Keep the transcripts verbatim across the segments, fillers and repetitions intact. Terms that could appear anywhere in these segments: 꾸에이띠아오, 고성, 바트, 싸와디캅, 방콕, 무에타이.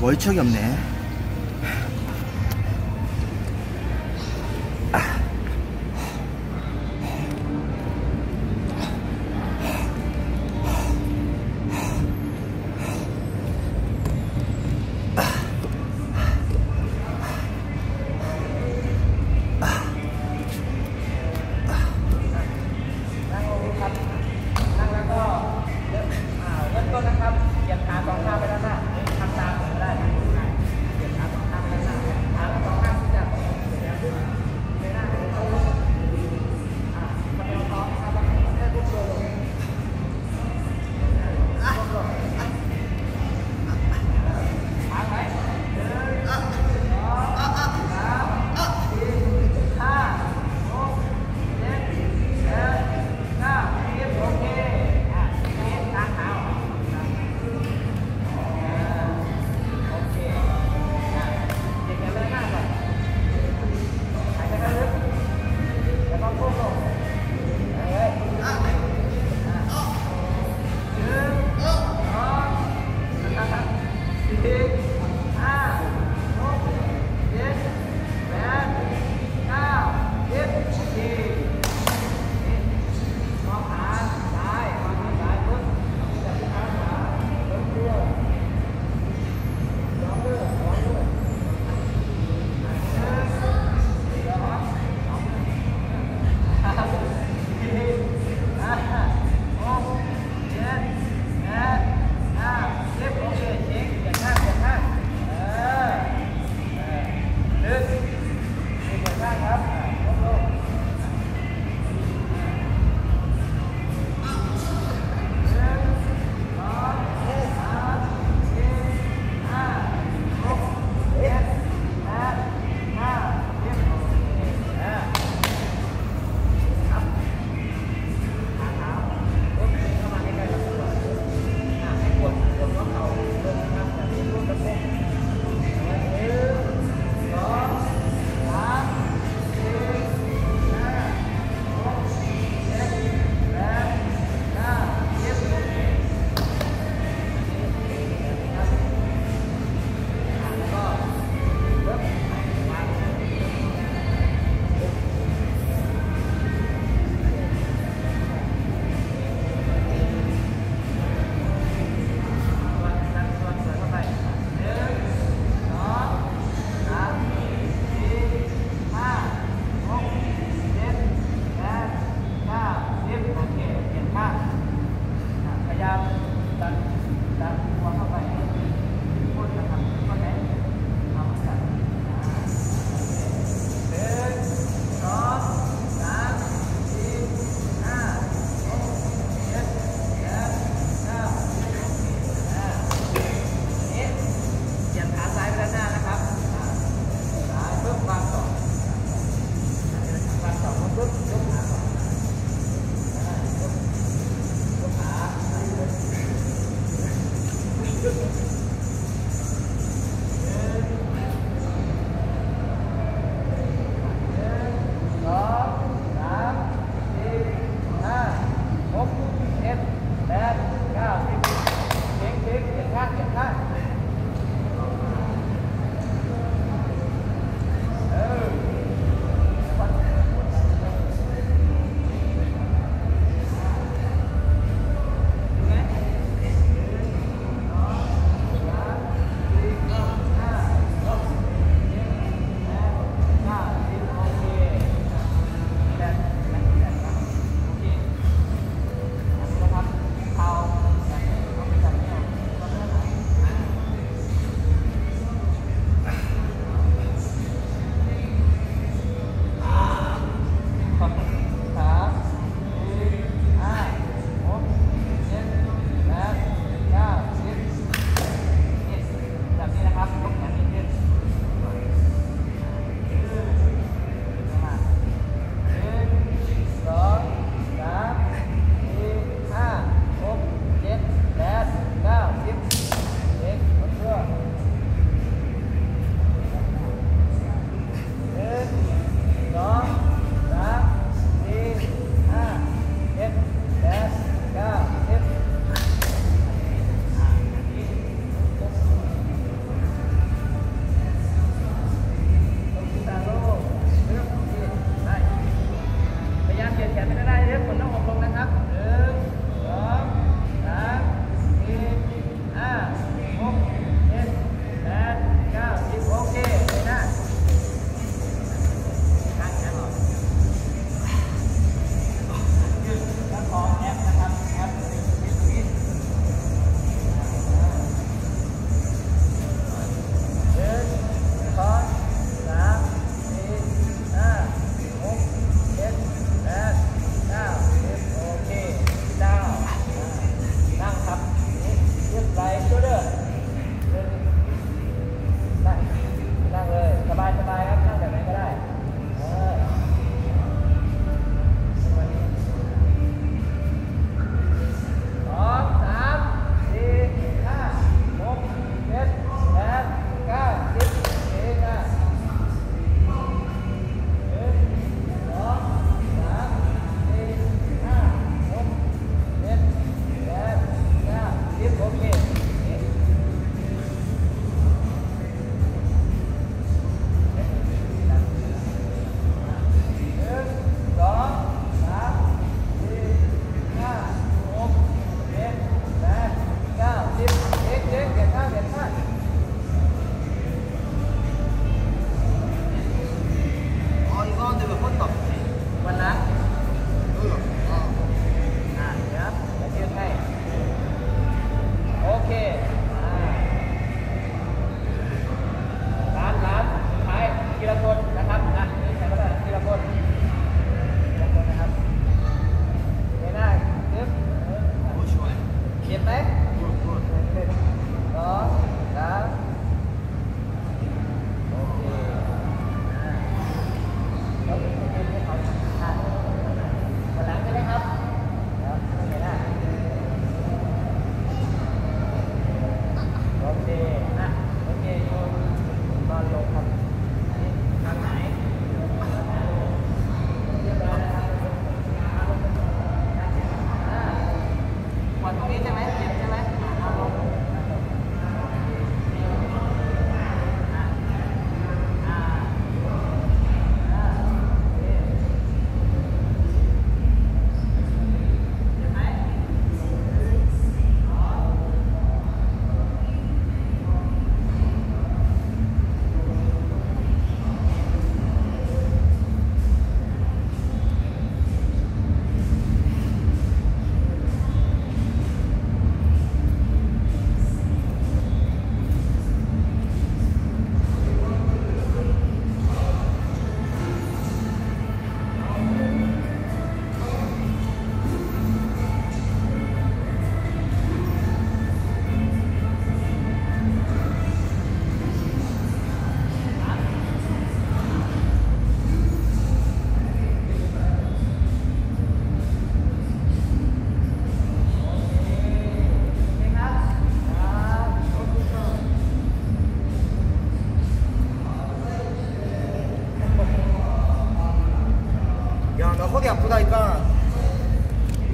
월척이 없네.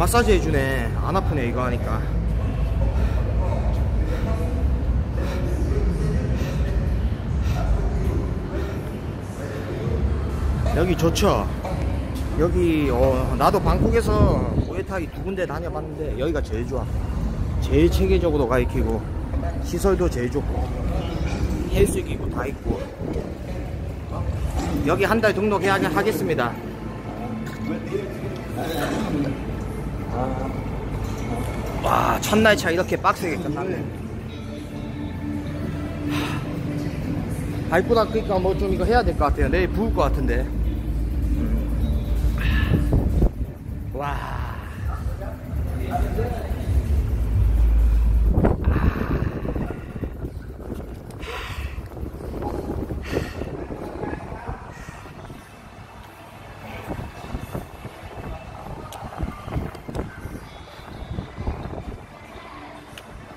마사지 해주네. 안 아프네 이거 하니까. 여기 좋죠? 여기 어, 나도 방콕에서 무에타이 두 군데 다녀봤는데 여기가 제일 좋아. 제일 체계적으로 가르치고 시설도 제일 좋고 헬스기구 다 있고. 여기 한 달 등록해야 하겠습니다. 와, 첫날 차 이렇게 빡세게 끝났네. 밟고 닦으니까 뭐 좀 이거 해야 될 것 같아요. 내일 부을 것 같은데. 와,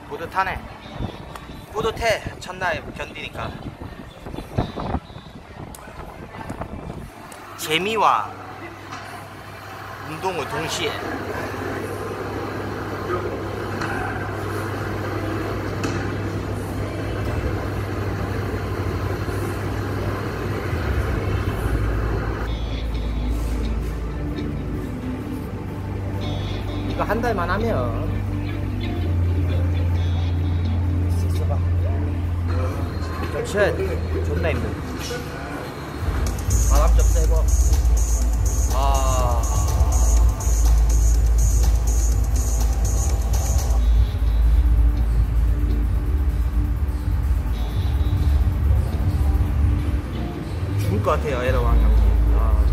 뿌듯하네. 뿌듯해. 첫날 견디니까 재미와 운동을 동시에. 이거 한 달만 하면 있어봐. 그렇지. 존나 힘들어. 바람 좀 쐬고. 아, 것 같아요, 여러분. 아,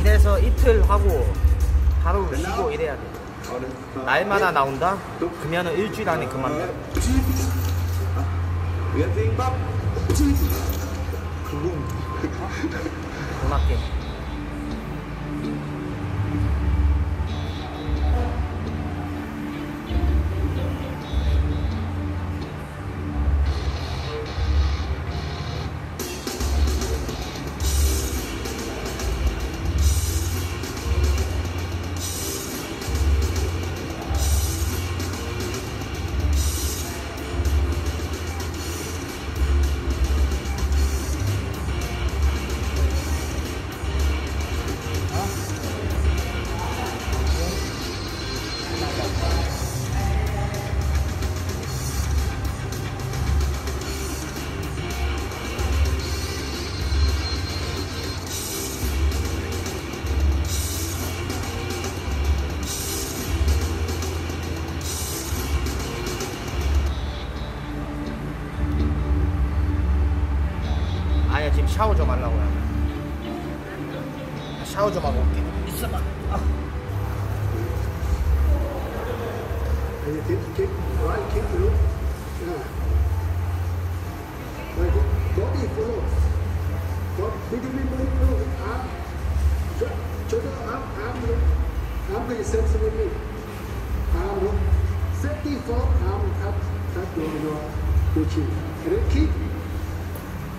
이래서 이틀 하고 하루 쉬고 이래야 돼. 날마다 나온다? 그러면은 일주일 안에 그만둬. 돈 아껴. 지금 샤워 좀 하려고요. 샤워 좀 하고 올게. 있어봐. 아.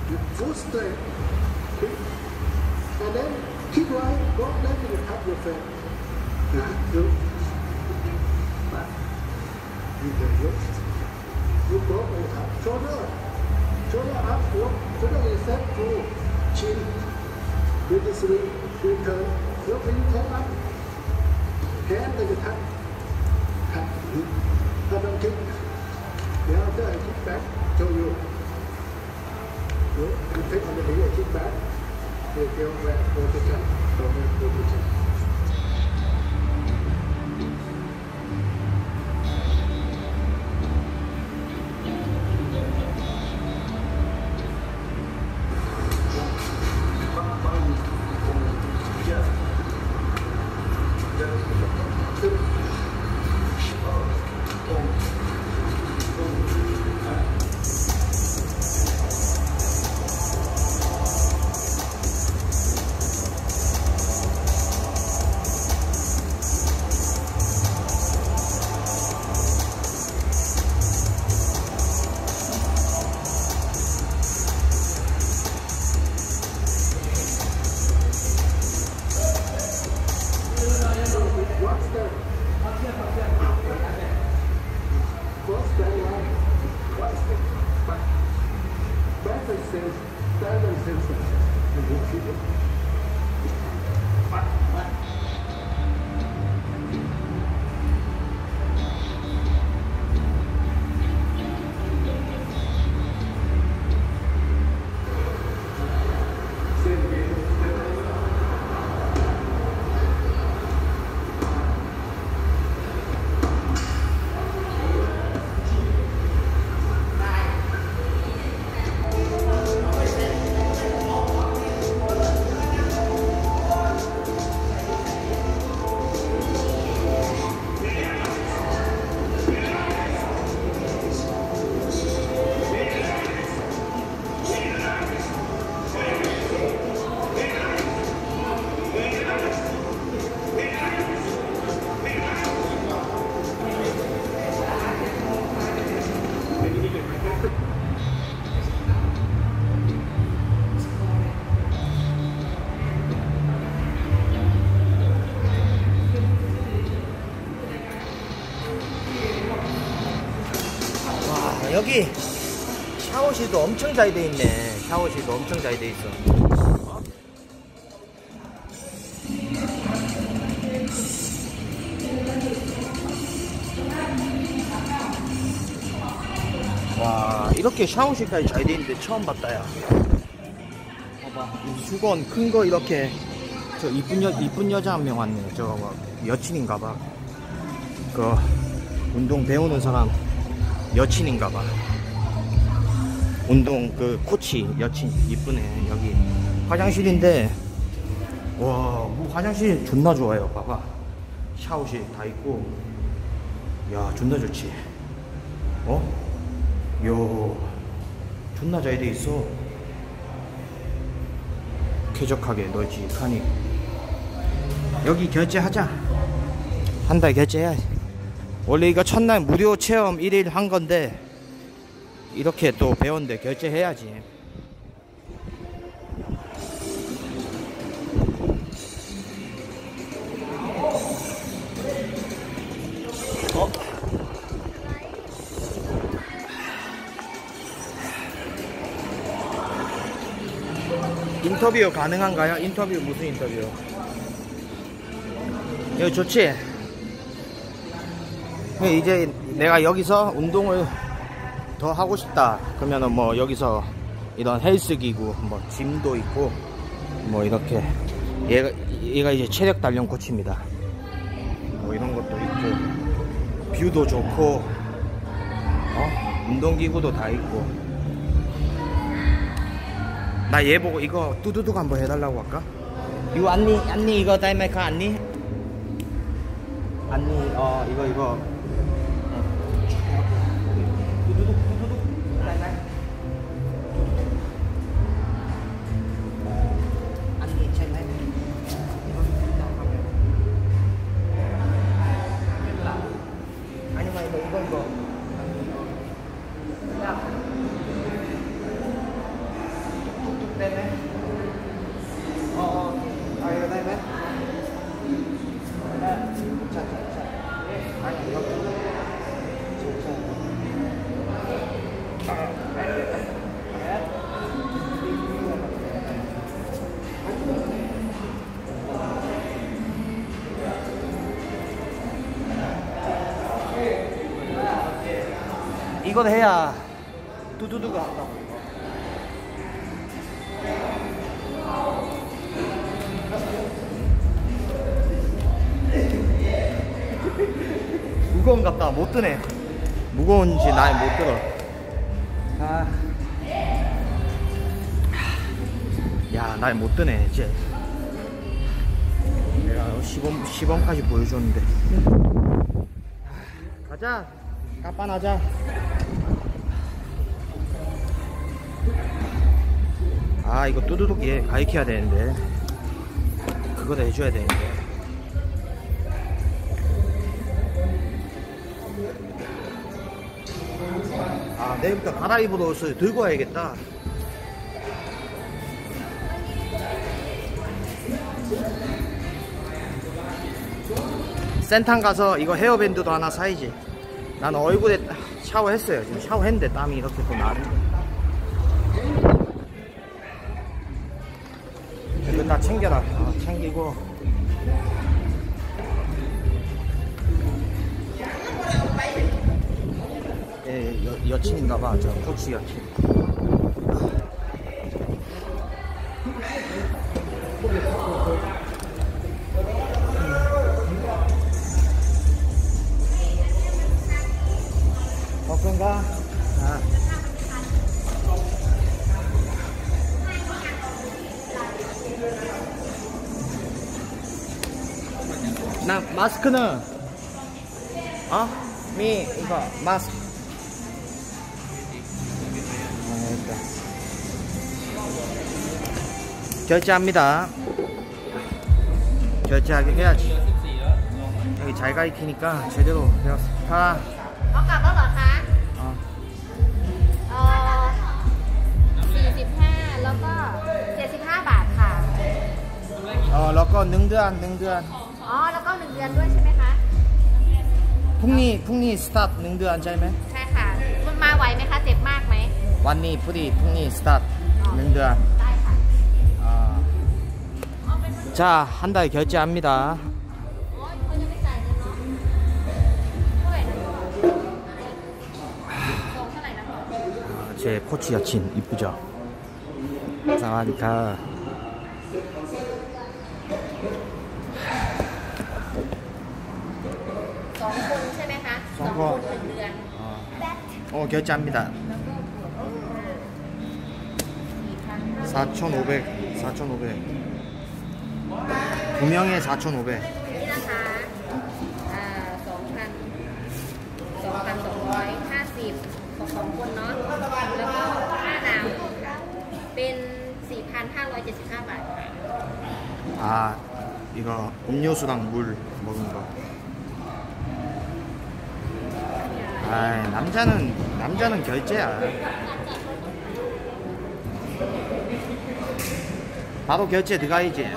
The foot step, okay? And then keep right, go left and tap your foot. Now, go back. You can go. You go and tap. Shoulder. Shoulder up, go. Shoulder is set to chin. Do this way. Return. Your finger come up. Hand and you tap. Tap. Tap and kick. Then after I kick back, show you. You take on the heel, kick back, you feel back, position, dominant position. 여기 샤워실도 엄청 잘 돼 있네. 샤워실도 엄청 잘 돼 있어. 어? 와, 이렇게 샤워실까지 잘 돼 있는데 처음 봤다, 야. 봐봐, 수건 큰 거 이렇게. 저 이쁜 여, 이쁜 여자 한 명 왔네. 저거 막 여친인가봐. 그 운동 배우는 사람. 여친인가봐. 운동 그 코치 여친 이쁘네. 여기 화장실인데 와, 뭐 화장실 존나 좋아요. 봐봐, 샤워실 다 있고. 야, 존나 좋지. 어? 요 존나 잘 돼 있어. 쾌적하게 널찍하니. 여기 결제하자. 한 달 결제해야지. 원래 이거 첫날 무료 체험 일 일 한 건데 이렇게 또 배웠는데 결제해야지. 어? 인터뷰 가능한가요? 인터뷰 무슨 인터뷰? 이거 좋지? 이제 내가 여기서 운동을 더 하고 싶다 그러면은 뭐 여기서 이런 헬스기구 뭐 짐도 있고 뭐 이렇게 얘가, 얘가 이제 체력 단련 코치입니다. 뭐 이런 것도 있고 뷰도 좋고 어? 운동기구도 다 있고. 나 얘 보고 이거 뚜두둑 한번 해달라고 할까? 이거 안니 안니 이거 다이메카 안니 안니 어 이거 이거 이건 해야 두두두가 한다고. 무거운 같다. 못 드네. 무거운지 나 못 들어. 아, 야, 나 못 드네. 이제 내가 시범 시범까지 보여줬는데. 가자. 까빠나자. 아, 이거 뚜두둑 얘 가익해야 되는데 그거도 해줘야 되는데. 아, 내일부터 갈아입을 옷을 들고 와야겠다. 센터 가서 이거 헤어밴드도 하나 사야지. 나는 얼굴에 샤워했어요. 지금 샤워했는데 땀이 이렇게 또 나는데. 이거 다 챙겨라. 아, 챙기고. 예, 여, 여친인가봐. 저 호주 여친. 먹던가? 아. 나 마스크는 어? 미 이거 마스크 결제합니다. 결제하게 해야지. 여기 잘 가리키니까 제대로 배웠어. 다. 아까 먹었다. 어. 어. 사십오, 그리고 칠십오 바트. 어, 그리고 일 년, 일 년. 어, 그리고 일 년ด้วยใช่ไหมคะ? 풍리, 풍리 스타트 일 년ใช่ไหม? ใช่ค่ะคุณมาไหวไหมคะเจ็บมากไหม? 완니, 뿌리, 풍리 스타트 일 년. 자, 한 달 결제합니다. 아, 제 코치 여친 이쁘죠? 사와디카. 어, 결제합니다. 사천오백, 사천오백. 두 명에 사천오백. 아, 이거 음료수랑 물 먹은 거. 아, 남자는 남자는 결제야. 바로 결제 들어가야지.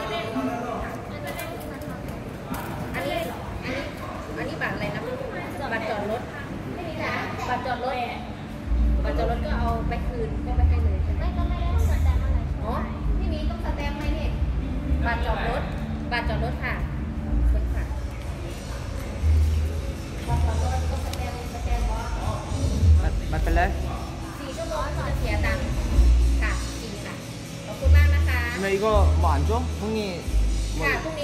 근데 이거 뭐 안 줘? 형이 뭐... 아, 형이 그럼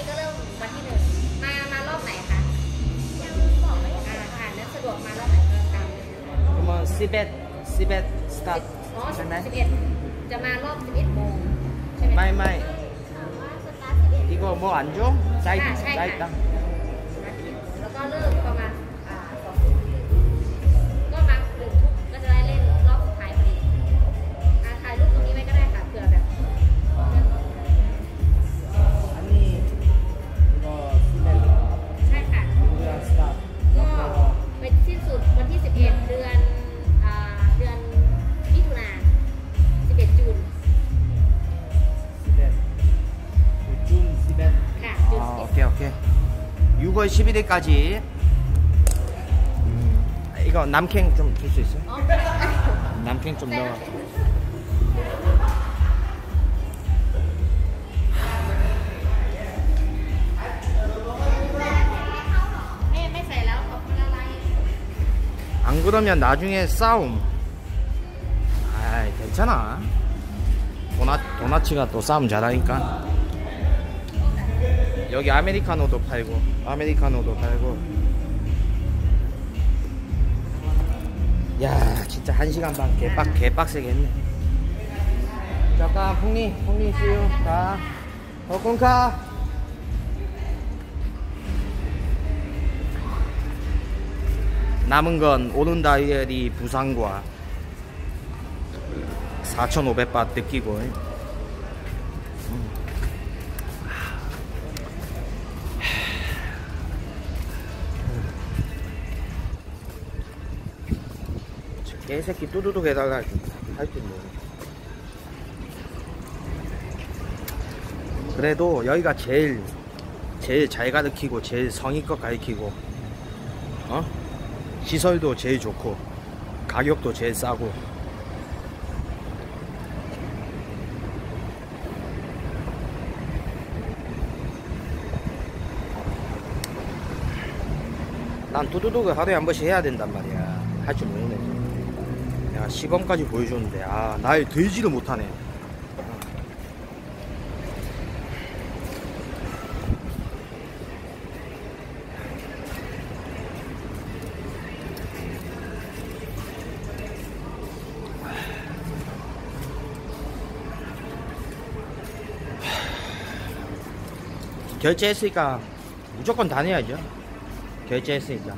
마티는 마마로마이카. 그러면 시벳 시벳 스타트. 어, 시벳. 자, 마로 시벳. 마이 마이. 이거 뭐 안 줘? 사이 사이 땅. 십일 일까지 음, 이거 남캥 좀 줄 수 있어요? 남캥 좀 넣어. 안 그러면 나중에 싸움. 아이, 괜찮아. 도나, 도나치가 또 싸움 잘하니까. 여기 아메리카노도 팔고, 아메리카노도 팔고. 야, 진짜 한 시간 반 개빡, 개빡세게 했네. 잠깐, 풍리, 풍리 씨유. 자, 덕분카. 남은 건 오는 다이어리 부상과 사천오백 바트 느끼고. 개새끼 뚜두둑 해달라 할줄 모르. 그래도 여기가 제일 제일 잘 가르치고 제일 성의껏 가르치고, 어? 시설도 제일 좋고 가격도 제일 싸고. 난 두두둑을 하루에 한 번씩 해야 된단 말이야. 할 줄 모르네. 내가 시범까지 보여줬는데 아 날 들지를 못하네. 결제했으니까 무조건 다녀야죠. 결제했으니까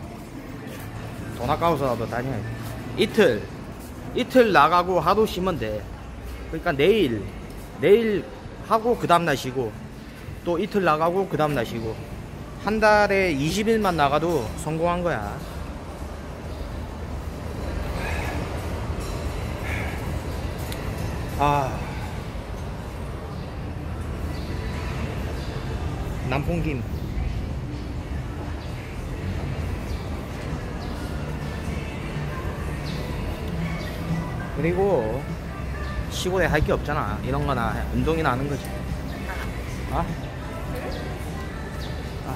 돈 아까워서라도 다녀야죠. 이틀 이틀 나가고 하루 쉬면 돼. 그러니까 내일 내일 하고 그 다음날 쉬고 또 이틀 나가고 그 다음날 쉬고 한 달에 이십 일만 나가도 성공한 거야. 아 남풍김 그리고 시골에 할 게 없잖아. 이런 거나 운동이나 하는 거지. 아? 아.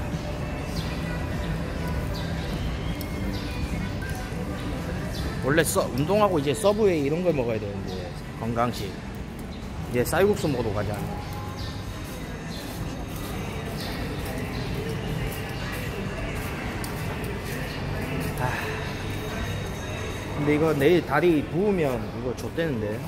원래 서, 운동하고 이제 서브웨이 이런 걸 먹어야 되는데 건강식. 이제 쌀국수 먹으러 가자. 근데 이거 내일 다리 부으면 이거 좆대는데.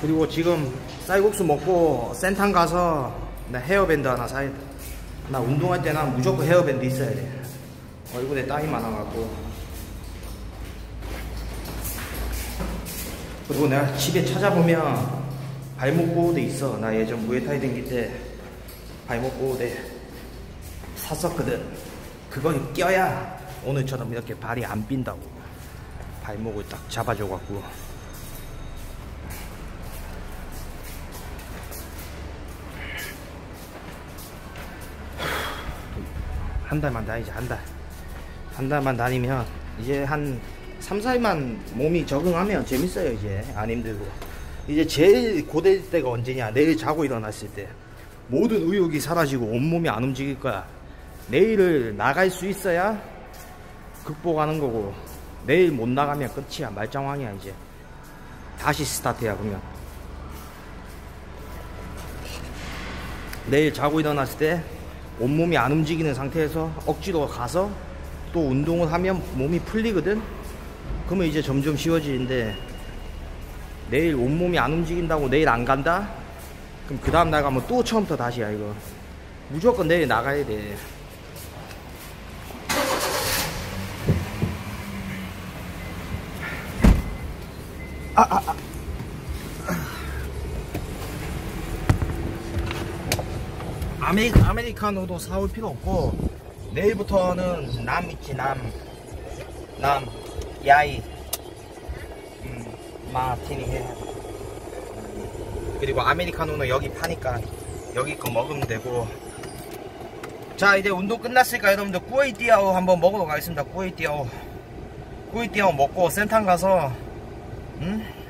그리고 지금 쌀국수 먹고 센탕 가서 나 헤어밴드 하나 사야 돼. 나 운동할 때는 무조건 헤어밴드 있어야 돼. 얼굴에 땀이 많아가지고. 그리고 내가 집에 찾아보면 발목 보호대 있어. 나 예전 무에타이 댕길 때 발목 보호대 샀었거든. 그걸 껴야 오늘처럼 이렇게 발이 안 삔다고. 발목을 딱 잡아줘갖고. 한 달만 다니자. 한 달 한 달만 다니면 이제 한 삼, 사일만 몸이 적응하면 재밌어요. 이제 안 힘들고. 이제 제일 고될 때가 언제냐. 내일 자고 일어났을 때 모든 의욕이 사라지고 온몸이 안 움직일 거야. 내일을 나갈 수 있어야 극복하는 거고 내일 못 나가면 끝이야. 말짱왕이야. 이제 다시 스타트야. 그러면 내일 자고 일어났을 때 온몸이 안 움직이는 상태에서 억지로 가서 또 운동을 하면 몸이 풀리거든. 그러면 이제 점점 쉬워지는데 내일 온몸이 안 움직인다고 내일 안 간다? 그럼 그 다음날 가면 또 처음부터 다시야. 이거 무조건 내일 나가야 돼. 아, 아, 아. 아메리, 아메리카노도 사올 필요 없고 내일부터는 남 있지. 남 남 야이 마티니 해. 그리고 아메리카노는 여기 파니까 여기 거 먹으면 되고. 자 이제 운동 끝났으니까 여러분들 꾸에이띠아오 한번 먹으러 가겠습니다. 꾸에이띠아오 꾸에이띠아오 먹고 센탕 가서 응?